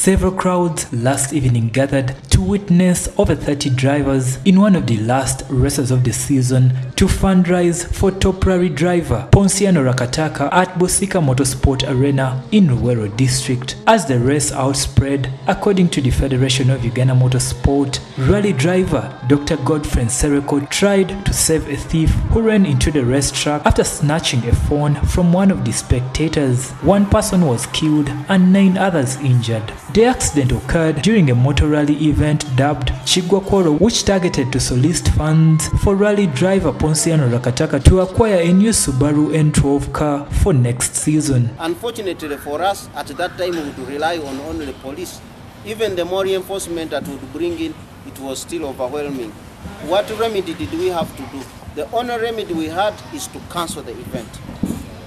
Several crowds last evening gathered to witness over 30 drivers in one of the last races of the season to fundraise for top rally driver Ponciano Rakataka at Bosika Motorsport Arena in Rwero district. As the race outspread, according to the Federation of Uganda Motorsport, rally driver Dr. Godfrey Sereko tried to save a thief who ran into the racetrack after snatching a phone from one of the spectators. One person was killed and 9 others injured. The accident occurred during a motor rally event dubbed Chigwakoro, which targeted to solicit funds for rally driver Ponciano Rakataka to acquire a new Subaru N12 car for next season. Unfortunately for us, at that time we would rely on only the police. Even the more reinforcement that would bring in, it was still overwhelming. What remedy did we have to do? The only remedy we had is to cancel the event,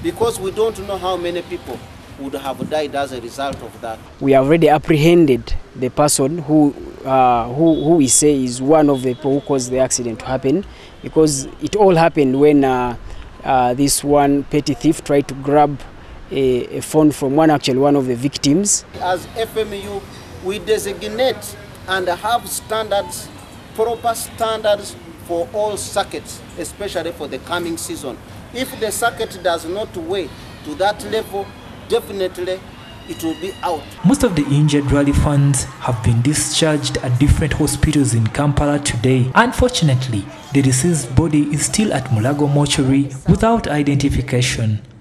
because we don't know how many people would have died as a result of that. We have already apprehended the person who we say is one of the people who caused the accident to happen, because it all happened when this one petty thief tried to grab a phone from one of the victims. As FMU, we designate and have standards, proper standards for all circuits, especially for the coming season. If the circuit does not weigh to that level, definitely it will be out. Most of the injured rally funds have been discharged at different hospitals in Kampala today. Unfortunately, the deceased body is still at Mulago mortuary without identification.